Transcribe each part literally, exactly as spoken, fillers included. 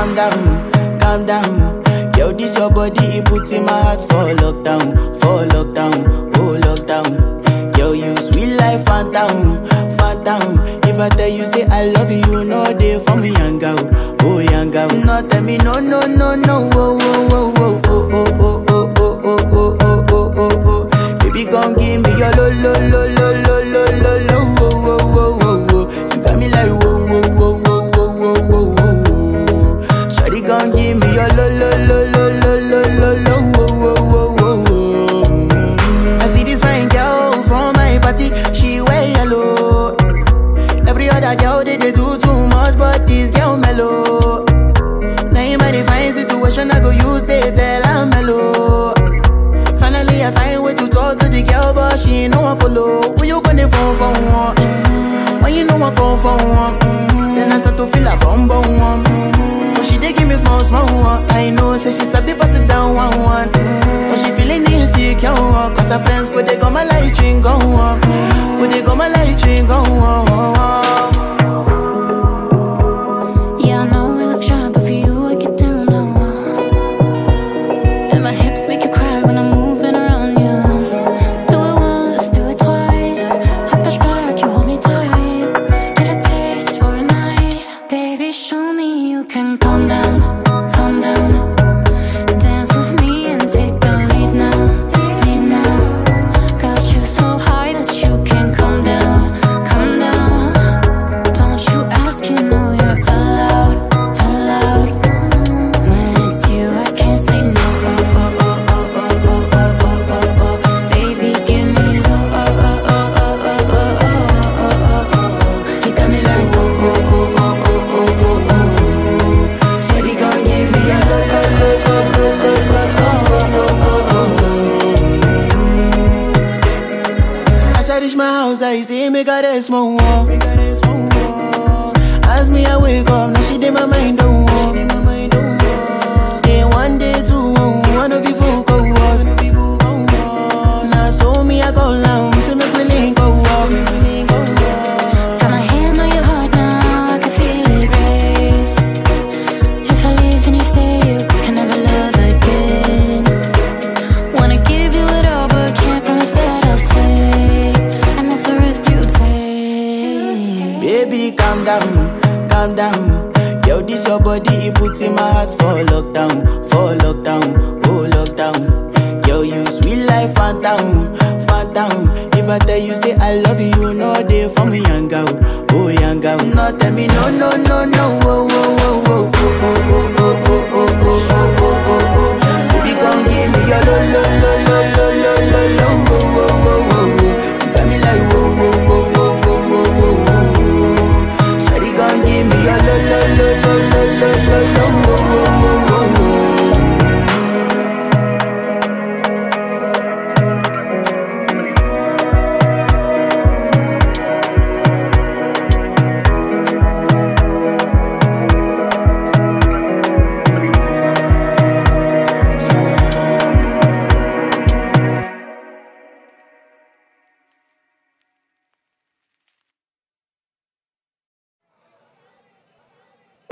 calm down, calm down. Yo, this your body, it puts in my heart for lockdown, for lockdown, oh lockdown. Yo, you sweet life, phantom, phantom. If I tell you say I love you, no day for me, young girl, oh young girl. No tell me no, no, no, no, oh, oh, oh, oh, oh, oh, oh, oh, oh, oh, oh, oh, oh, oh, oh. Baby, come give me your lo, lo, lo, lo, lo, lo, lo, lo, oh, oh, oh, oh. You got me like whoa. Don't give me your lo lo lo lo lo lo lo lo wo wo wo wo wo. I see this fine girl from my party, she wear yellow. Every other girl they they do too much, but this girl mellow. Now in my divine situation I go use they tell I'm mellow. Finally I find way to talk to the girl, but she ain't no one follow. When you gonna phone for one? Mm-hmm. When you know I come for one? Mm-hmm. Then I start to feel a bum bum one. Mm-hmm. She dey give me small, small one. I know, say she's a bit busted down one, one. But she feeling insecure, cause her friends go, they got my light ring on. Go, they got my light ring on.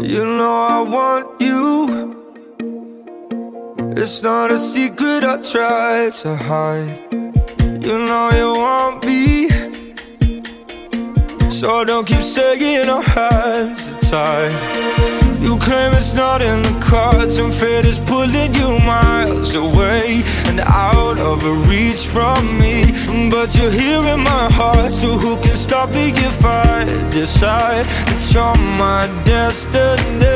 You know I want you. It's not a secret I tried to hide. You know you want me, so don't keep shaking our hands tight. You claim it's not in the cards, and fate is pulling you miles away and out of reach from me. But you're here in my heart, so who can stop me if I decide that you're my destiny?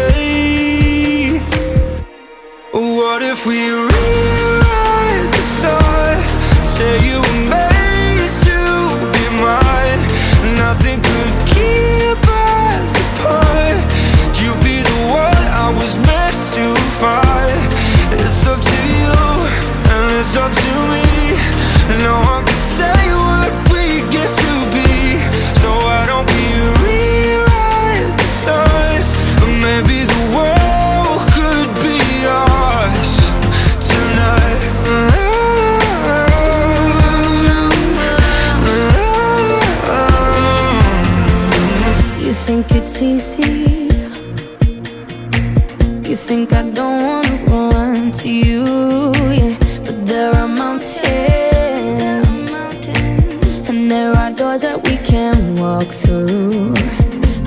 What if we rewrite the stars? Say you were made to be mine. Nothing could keep us apart. You'd be the one I was meant to find. It's up to you, and it's up to me. No one can say what we get to be. So why don't we rewrite the stars? Maybe the world could be ours tonight. You think it's easy, think I don't wanna run to you, yeah. But there are mountains, and there are doors that we can walk through.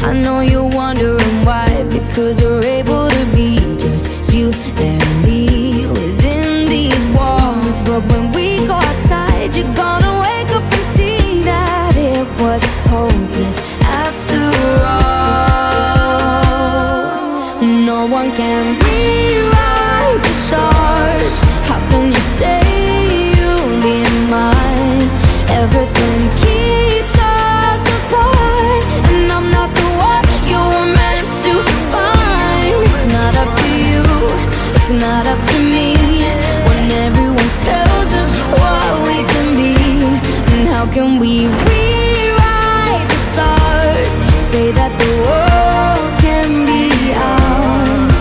I know you're wondering why, because we're able to be just you and me within these walls. But when we go outside, you're gonna wake up and see that it was hopeless after all. No one can rewrite the stars. How can you say you'll be mine? Everything keeps us apart, and I'm not the one you were meant to find. It's not up to you, it's not up to me. When everyone tells us what we can be, and how can we rewrite the stars? Say that the world can be ours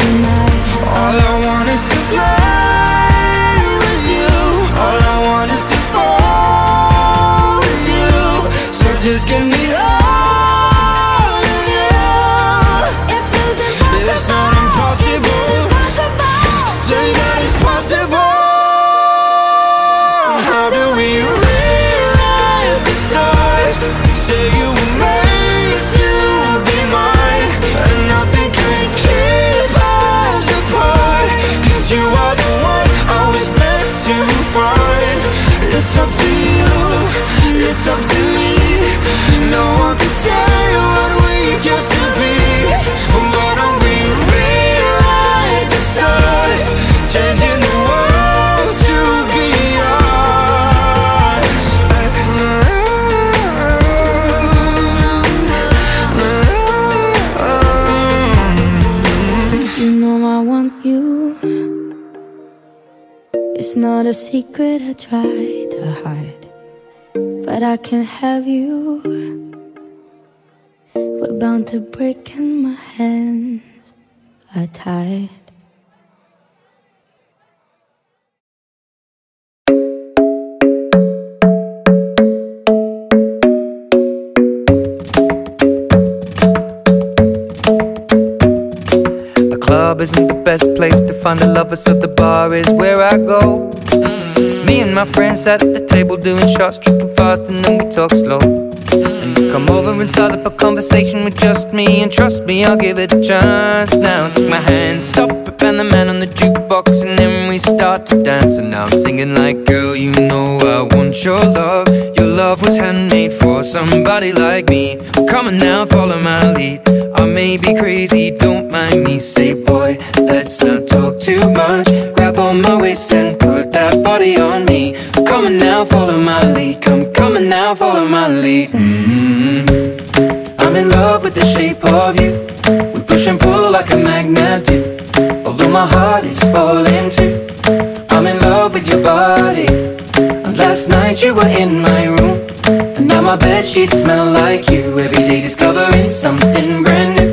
tonight. All I want is to fly with you. All I want is to fall with you. So just give me all of you. If it's impossible, it's not impossible. Say that it's possible. How do we rewrite the stars? Say you were made to be mine, and nothing could keep us apart. 'Cause you are the one I was meant to find. It's up to you, it's up to me. No one can say what we get to be. Why don't we rewrite the stars? Changing the world to be ours. You know I want you. It's not a secret I try to hide, but I can't have you. We're bound to break, and my hands are tied. Club isn't the best place to find a lover, so the bar is where I go. Mm-hmm. Me and my friends at the table doing shots, tripping fast, and then we talk slow. Mm-hmm. And we come over and start up a conversation with just me, and trust me, I'll give it a chance. Now take my hand, stop it, and the man on the jukebox, and then we start to dance. And now I'm singing like, girl, you know I want your love. Your love was handmade for somebody like me. Come on now, follow my lead. I may be crazy, don't mind me. Say boy, let's not talk too much. Grab on my waist and put that body on me. Come on now, follow my lead. Come, come on now, follow my lead. Mm-hmm. I'm in love with the shape of you. We push and pull like a magnet do. Although my heart is falling too, I'm in love with your body. And last night you were in my room, and now my bedsheets smell like you. Every day discovering something brand new.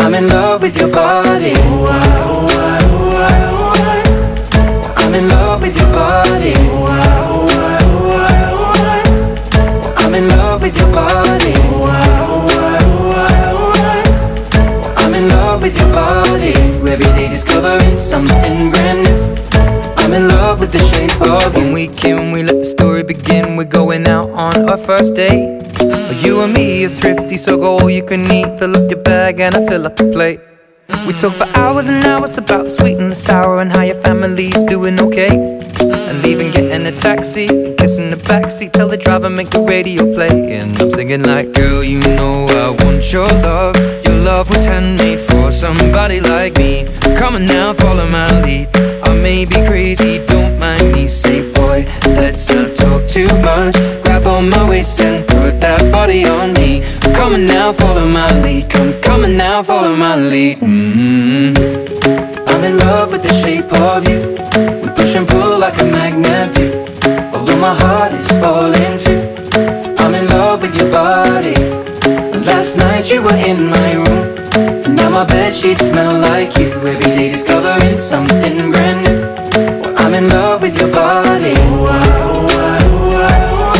I'm in love with your body. Oh, I, oh, I, oh, I, oh, I. I'm in love with your body. Oh, I, oh, I, oh, I, oh, I. I'm in love with your body. Oh, I, oh, I, oh, I, oh, I. I'm in love with your body. Every day discovering something brand new. I'm in love with the shape of you. When we came, we let the story begin. We're going out on our first date. You and me are thrifty, so go all you can eat. Fill up your bag and I fill up the plate. We talk for hours and hours about the sweet and the sour, and how your family's doing okay. And leaving, getting a taxi, kissing the backseat, tell the driver make the radio play. And I'm singing like, girl, you know I want your love. Your love was handmade for somebody like me. Come on now, follow my lead. I may be crazy, don't mind me. Say boy, let's not talk too much. Grab on my waist and put that body on me. Come on now, follow my lead. Come, come on now, follow my lead. Mm-hmm. I'm in love with the shape of you. We push and pull like a magnet do. Although my heart is falling too, I'm in love with your body. Last night you were in my room, and now my bedsheets smell like you. Every day discovering something brand new. Well, I'm in love with your body. Oh, I, oh, I, oh, I, oh, I.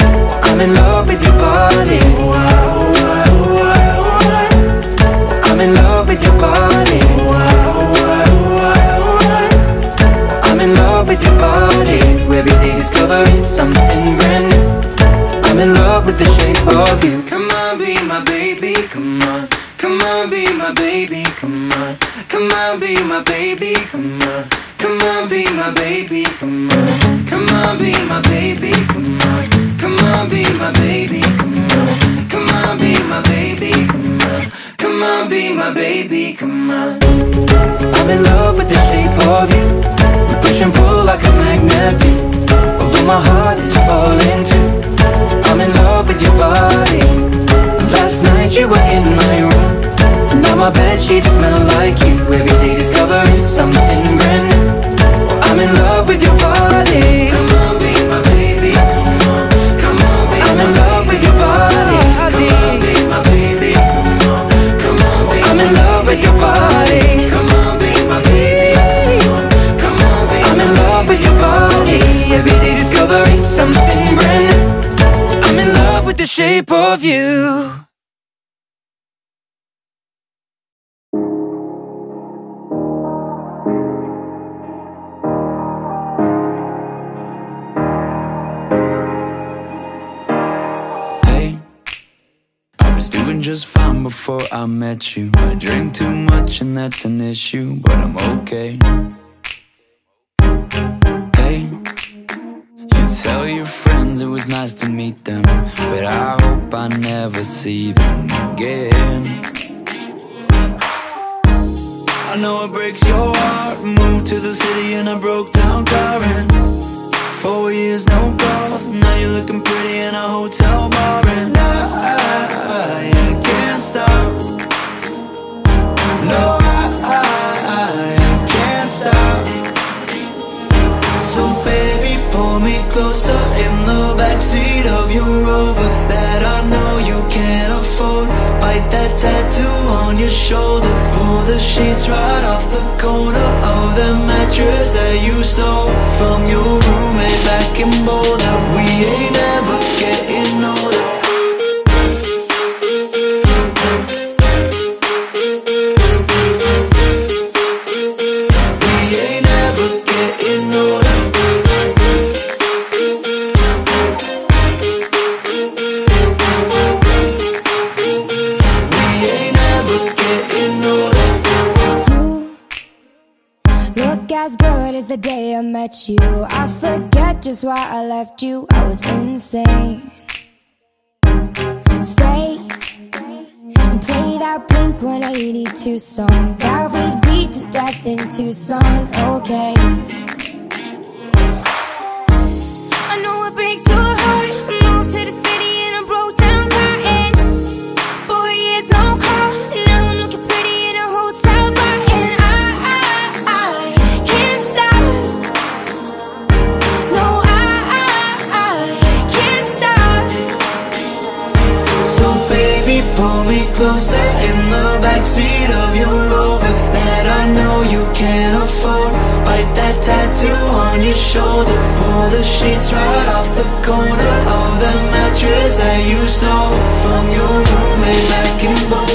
Well, I'm in love with your body. Oh, I, oh, I, oh, I, oh, I. Well, I'm in love with your body. baby, come on. Come on, be my baby, come on. Come on, be my baby, come on. Come on, be my baby, come on. Come on, be my baby, come on. Come on, be my baby, come on. Come on, be my baby, come on. Come on, be my baby, come on. I'm in love with the shape of you. We push and pull like a magnet do. Although my heart is falling too, I'm in love with your body. Last night you were in my room, and now my bed sheets smell like you. Every day discovering something brand new. I'm in love with your body. Come on, be my baby. Come on, come on, be I'm in love with your body. Come on, be my baby. Come on, come on, be I'm in love with your body. Come on, be my baby. Come on, come on, be I'm in love with your body. Every day discovering something brand new. With the shape of you. Hey, I was doing just fine before I met you. I drink too much and that's an issue, but I'm okay. Hey, you tell your friends it was nice to meet them, but I hope I never see them again. I know it breaks your heart. Moved to the city in a broke down car, and four years no calls. Now you're looking pretty in a hotel bar, and I, I can't stop. No, I, I, I can't stop. So baby, pull me closer in the backseat of your Rover that I know you can't afford. Bite that tattoo on your shoulder. Pull the sheets right off the corner of the mattress that you stole from your roommate back in Boulder. We ain't ever getting older. The day I met you, I forget just why I left you. I was insane. Stay and play that Blink one eighty-two song that we beat to death in Tucson. Okay, I know it breaks your heart. I moved to the city in a broke down car, and four years no call. Now I'm looking pretty in a hotel bar, and I, I, I pull me closer in the backseat of your Rover that I know you can't afford. Bite that tattoo on your shoulder. Pull the sheets right off the corner of the mattress that you stole from your roommate back in Boulder.